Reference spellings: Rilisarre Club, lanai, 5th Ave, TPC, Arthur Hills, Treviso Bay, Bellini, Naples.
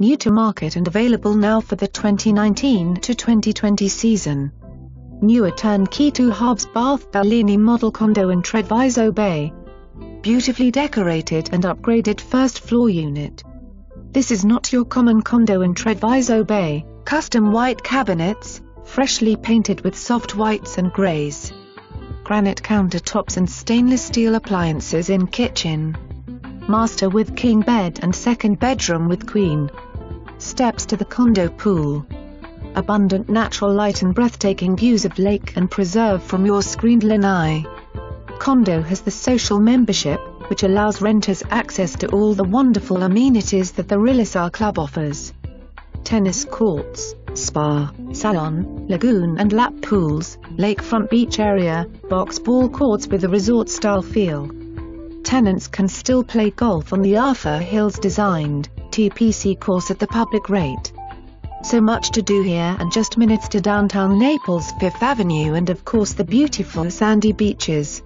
new to market and available now for the 2019-2020 season. Newer turnkey two Harbs Bath Bellini model condo in Treviso Bay. Beautifully decorated and upgraded first floor unit. This is not your common condo in Treviso Bay, custom white cabinets, freshly painted with soft whites and greys. Granite countertops and stainless steel appliances in kitchen. Master with king bed and second bedroom with queen. Steps to the condo pool. Abundant natural light and breathtaking views of lake and preserve from your screened lanai. Condo has the social membership, which allows renters access to all the wonderful amenities that the Rilisarre Club offers. Tennis courts, spa, salon, lagoon and lap pools, lakefront beach area, box ball courts with a resort-style feel. Tenants can still play golf on the Arthur Hills designed, TPC course at the public rate. So much to do here, and just minutes to downtown Naples' Fifth Avenue and of course the beautiful sandy beaches.